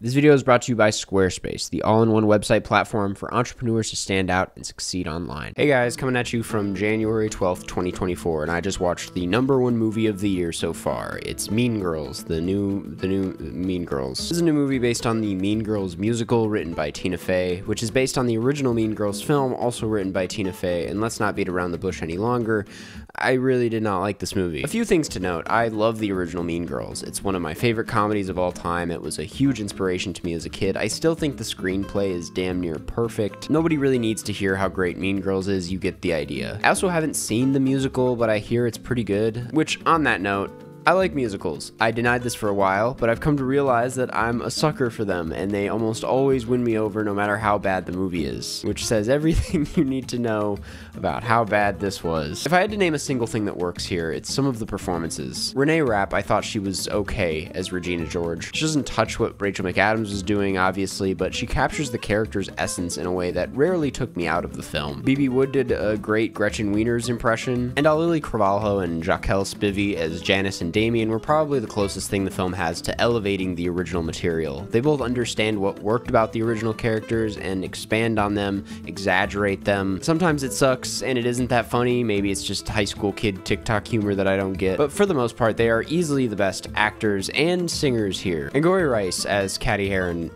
This video is brought to you by Squarespace, the all-in-one website platform for entrepreneurs to stand out and succeed online. Hey guys, coming at you from January 12th, 2024, and I just watched the #1 movie of the year so far. It's Mean Girls, the new Mean Girls. This is a new movie based on the Mean Girls musical written by Tina Fey, which is based on the original Mean Girls film, also written by Tina Fey, and let's not beat around the bush any longer. I really did not like this movie. A few things to note. I love the original Mean Girls. It's one of my favorite comedies of all time. It was a huge inspiration to me as a kid. I still think the screenplay is damn near perfect. Nobody really needs to hear how great Mean Girls is, you get the idea. I also haven't seen the musical, but I hear it's pretty good. Which, on that note, I like musicals. I denied this for a while, but I've come to realize that I'm a sucker for them, and they almost always win me over no matter how bad the movie is, which says everything you need to know about how bad this was. If I had to name a single thing that works here, it's some of the performances. Renee Rapp, I thought she was okay as Regina George. She doesn't touch what Rachel McAdams was doing, obviously, but she captures the character's essence in a way that rarely took me out of the film. B.B. Wood did a great Gretchen Wiener's impression, and Auli'i Cravalho and Jaquel Spivy as Janice and Damien were probably the closest thing the film has to elevating the original material. They both understand what worked about the original characters and expand on them, exaggerate them. Sometimes it sucks and it isn't that funny, maybe it's just high school kid TikTok humor that I don't get, but for the most part they are easily the best actors and singers here. And Gory Rice as Cady Heron,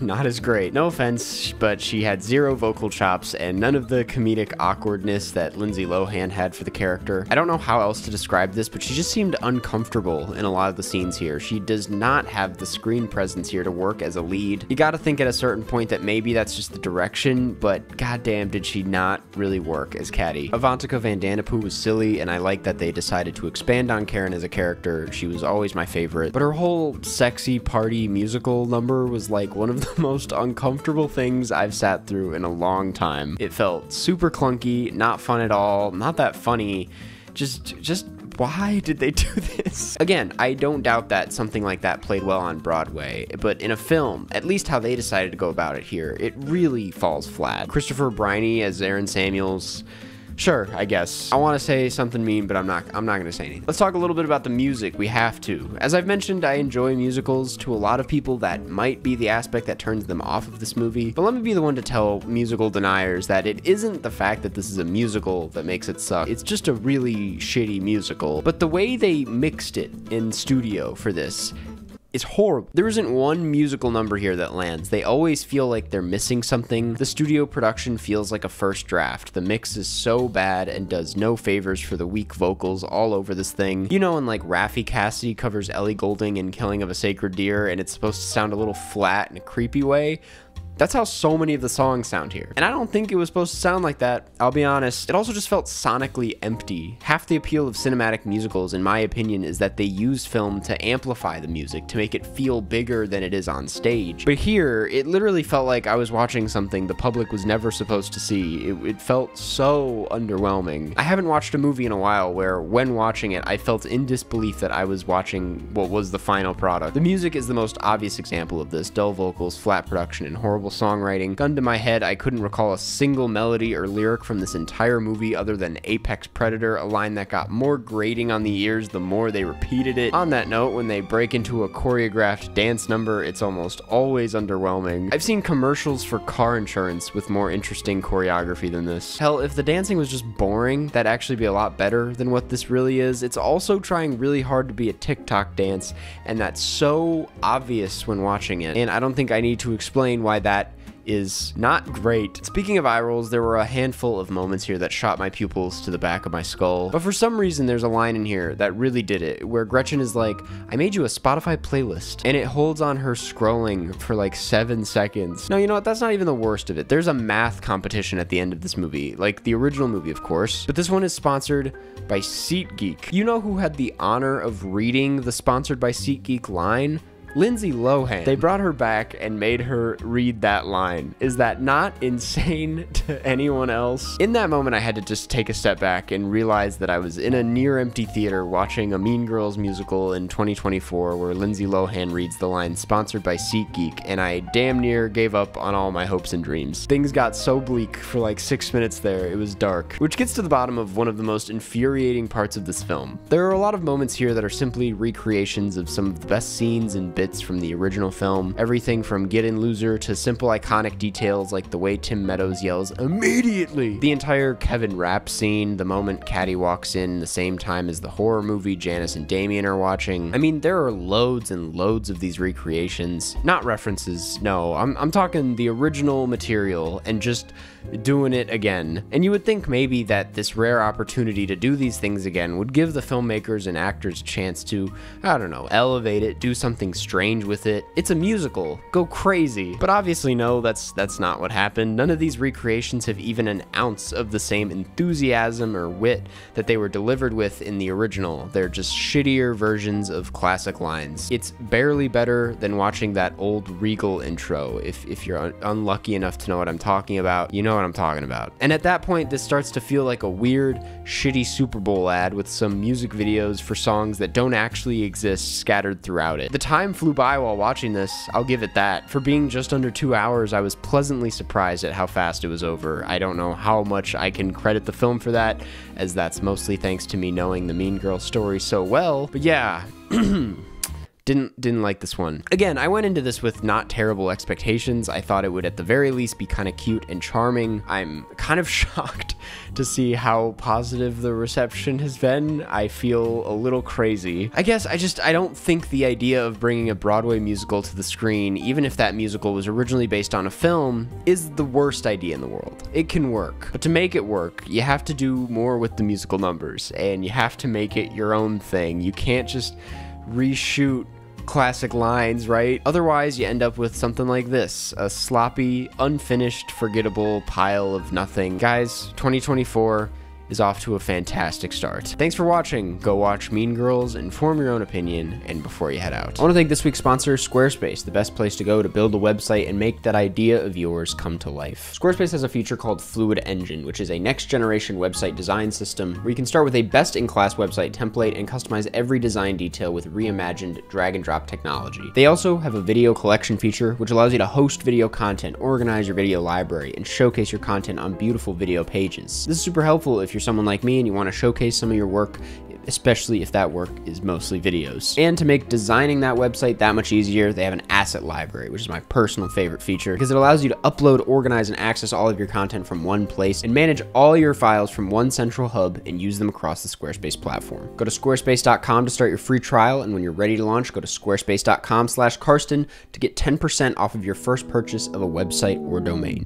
not as great. No offense, but she had zero vocal chops and none of the comedic awkwardness that Lindsay Lohan had for the character. I don't know how else to describe this, but she just seemed uncomfortable in a lot of the scenes here. She does not have the screen presence here to work as a lead. You gotta think at a certain point that maybe that's just the direction, but goddamn did she not really work as Cady. Avantika Vandanapu was silly, and I like that they decided to expand on Karen as a character. She was always my favorite, but her whole sexy party musical number was like one of the most uncomfortable things I've sat through in a long time. It felt super clunky, not fun at all, not that funny, just why did they do this? Again, I don't doubt that something like that played well on Broadway, but in a film, at least how they decided to go about it here, it really falls flat. Christopher Briney as Aaron Samuels, sure, I guess. I want to say something mean, but I'm not going to say anything. Let's talk a little bit about the music. We have to. As I've mentioned, I enjoy musicals. To a lot of people, that might be the aspect that turns them off of this movie. But let me be the one to tell musical deniers that it isn't the fact that this is a musical that makes it suck. It's just a really shitty musical. But the way they mixed it in studio for this, it's horrible. There isn't one musical number here that lands. They always feel like they're missing something. The studio production feels like a first draft. The mix is so bad and does no favors for the weak vocals all over this thing. You know, when like Raffy Cassidy covers Ellie Goulding in Killing of a Sacred Deer and it's supposed to sound a little flat in a creepy way? That's how so many of the songs sound here. And I don't think it was supposed to sound like that, I'll be honest. It also just felt sonically empty. Half the appeal of cinematic musicals, in my opinion, is that they use film to amplify the music, to make it feel bigger than it is on stage. But here, it literally felt like I was watching something the public was never supposed to see. It felt so underwhelming. I haven't watched a movie in a while where, when watching it, I felt in disbelief that I was watching what was the final product. The music is the most obvious example of this. Dull vocals, flat production, and horrible songwriting. Gun to my head, I couldn't recall a single melody or lyric from this entire movie other than Apex Predator, a line that got more grating on the ears the more they repeated it. On that note, when they break into a choreographed dance number, it's almost always underwhelming. I've seen commercials for car insurance with more interesting choreography than this. Hell, if the dancing was just boring, that'd actually be a lot better than what this really is. It's also trying really hard to be a TikTok dance, and that's so obvious when watching it. And I don't think I need to explain why that is not great. Speaking of eye rolls, there were a handful of moments here that shot my pupils to the back of my skull, but for some reason there's a line in here that really did it, where Gretchen is like, "I made you a Spotify playlist," and it holds on her scrolling for like 7 seconds. No, you know what, that's not even the worst of it. There's a math competition at the end of this movie, like the original movie of course, but this one is sponsored by SeatGeek. You know who had the honor of reading the sponsored by SeatGeek line? Lindsay Lohan. They brought her back and made her read that line. Is that not insane to anyone else? In that moment, I had to just take a step back and realize that I was in a near empty theater watching a Mean Girls musical in 2024 where Lindsay Lohan reads the line sponsored by SeatGeek, and I damn near gave up on all my hopes and dreams. Things got so bleak for like 6 minutes there, it was dark. Which gets to the bottom of one of the most infuriating parts of this film. There are a lot of moments here that are simply recreations of some of the best scenes and bits bits from the original film. Everything from Get In Loser to simple iconic details like the way Tim Meadows yells, "Immediately!" The entire Kevin Rapp scene, the moment Cady walks in the same time as the horror movie Janice and Damien are watching. I mean, there are loads and loads of these recreations. Not references, no. I'm talking the original material and just doing it again. And you would think maybe that this rare opportunity to do these things again would give the filmmakers and actors a chance to, I don't know, elevate it, do something strange with it. It's a musical, go crazy. But obviously no, that's not what happened. None of these recreations have even an ounce of the same enthusiasm or wit that they were delivered with in the original. They're just shittier versions of classic lines. It's barely better than watching that old Regal intro, if you're unlucky enough to know what I'm talking about. You know what I'm talking about. And at that point, this starts to feel like a weird, shitty Super Bowl ad with some music videos for songs that don't actually exist scattered throughout it. The time flew by while watching this, I'll give it that. For being just under 2 hours, I was pleasantly surprised at how fast it was over. I don't know how much I can credit the film for that, as that's mostly thanks to me knowing the Mean Girls story so well, but yeah. Didn't like this one. Again, I went into this with not terrible expectations. I thought it would at the very least be kind of cute and charming. I'm kind of shocked to see how positive the reception has been. I feel a little crazy. I guess I don't think the idea of bringing a Broadway musical to the screen, even if that musical was originally based on a film, is the worst idea in the world. It can work, but to make it work, you have to do more with the musical numbers, and you have to make it your own thing. You can't just reshoot classic lines, right? Otherwise, you end up with something like this, a sloppy, unfinished, forgettable pile of nothing. Guys, 2024 is off to a fantastic start. Thanks for watching. Go watch Mean Girls and form your own opinion, and before you head out. I want to thank this week's sponsor, Squarespace, the best place to go to build a website and make that idea of yours come to life. Squarespace has a feature called Fluid Engine, which is a next-generation website design system where you can start with a best-in-class website template and customize every design detail with reimagined drag-and-drop technology. They also have a video collection feature, which allows you to host video content, organize your video library, and showcase your content on beautiful video pages. This is super helpful if you're someone like me and you want to showcase some of your work, especially if that work is mostly videos. And to make designing that website that much easier, they have an asset library, which is my personal favorite feature because it allows you to upload, organize, and access all of your content from one place and manage all your files from one central hub and use them across the Squarespace platform. Go to squarespace.com to start your free trial, and when you're ready to launch, go to squarespace.com/Karsten to get 10% off of your first purchase of a website or domain.